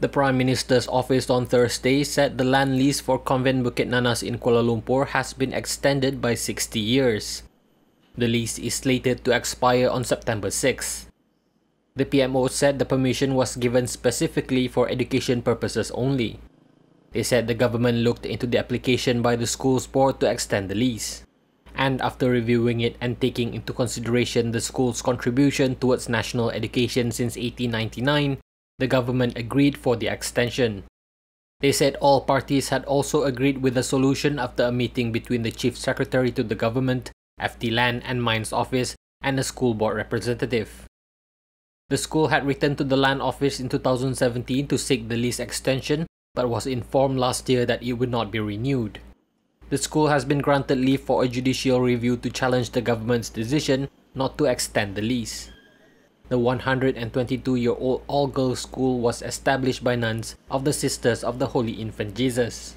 The Prime Minister's office on Thursday said the land lease for Convent Bukit Nanas in Kuala Lumpur has been extended by 60 years. The lease is slated to expire on September 6. The PMO said the permission was given specifically for education purposes only. They said the government looked into the application by the school's board to extend the lease, and after reviewing it and taking into consideration the school's contribution towards national education since 1899, the government agreed for the extension. They said all parties had also agreed with the solution after a meeting between the Chief Secretary to the government, FT Land and Mines Office, and a school board representative. The school had written to the Land Office in 2017 to seek the lease extension, but was informed last year that it would not be renewed. The school has been granted leave for a judicial review to challenge the government's decision not to extend the lease. The 122-year-old all-girls school was established by nuns of the Sisters of the Holy Infant Jesus.